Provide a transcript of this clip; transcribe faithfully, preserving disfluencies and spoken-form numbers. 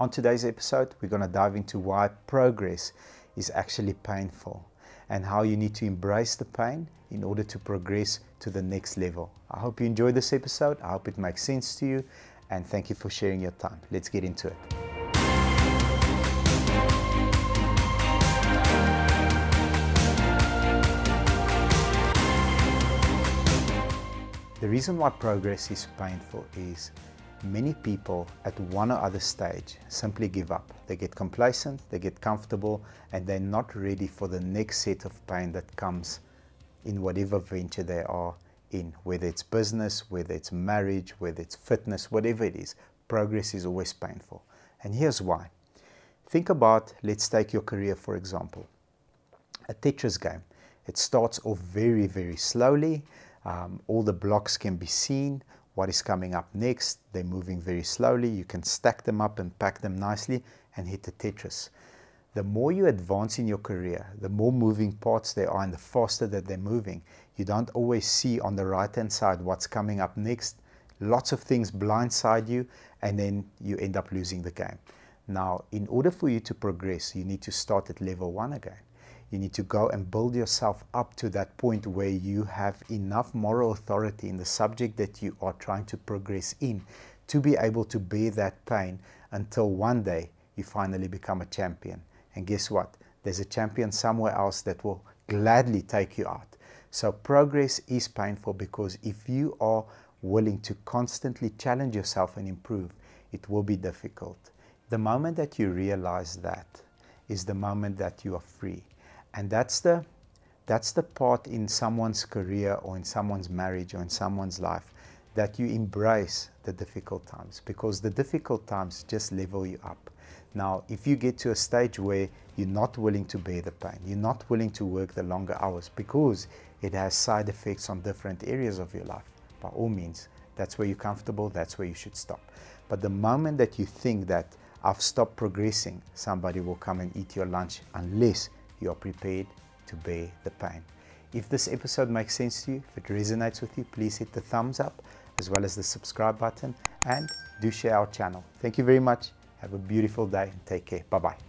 On today's episode, we're going to dive into why progress is actually painful and how you need to embrace the pain in order to progress to the next level. I hope you enjoyed this episode. I hope it makes sense to you, and thank you for sharing your time. Let's get into it. The reason why progress is painful is many people at one or other stage simply give up. They get complacent, they get comfortable, and they're not ready for the next set of pain that comes in whatever venture they are in. Whether it's business, whether it's marriage, whether it's fitness, whatever it is, progress is always painful. And here's why. Think about, let's take your career for example. A Tetris game. It starts off very, very slowly. Um, all the blocks can be seen, what is coming up next, they're moving very slowly, you can stack them up and pack them nicely and hit the Tetris. The more you advance in your career, the more moving parts there are and the faster that they're moving. You don't always see on the right hand side what's coming up next, lots of things blindside you, and then you end up losing the game. Now, in order for you to progress, you need to start at level one again. You need to go and build yourself up to that point where you have enough moral authority in the subject that you are trying to progress in to be able to bear that pain until one day you finally become a champion. And guess what? There's a champion somewhere else that will gladly take you out. So progress is painful because if you are willing to constantly challenge yourself and improve, it will be difficult. The moment that you realize that is the moment that you are free. And that's the, that's the part in someone's career or in someone's marriage or in someone's life that you embrace the difficult times, because the difficult times just level you up. Now, if you get to a stage where you're not willing to bear the pain, you're not willing to work the longer hours because it has side effects on different areas of your life, by all means, that's where you're comfortable, that's where you should stop. But the moment that you think that I've stopped progressing, somebody will come and eat your lunch unless you are prepared to bear the pain. If this episode makes sense to you, if it resonates with you, please hit the thumbs up as well as the subscribe button, and do share our channel. Thank you very much. Have a beautiful day and take care. Bye-bye.